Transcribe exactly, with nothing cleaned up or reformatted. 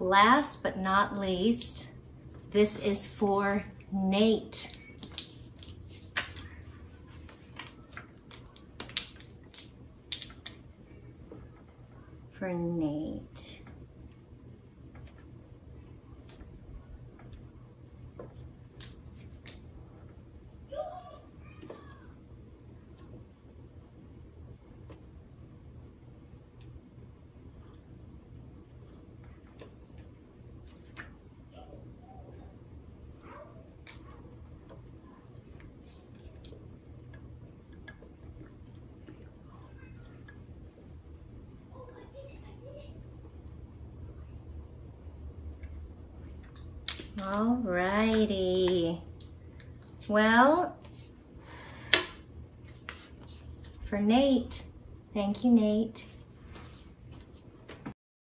Last but not least, this is for Nate. For Nate. Alrighty. Well, for Nate, thank you, Nate.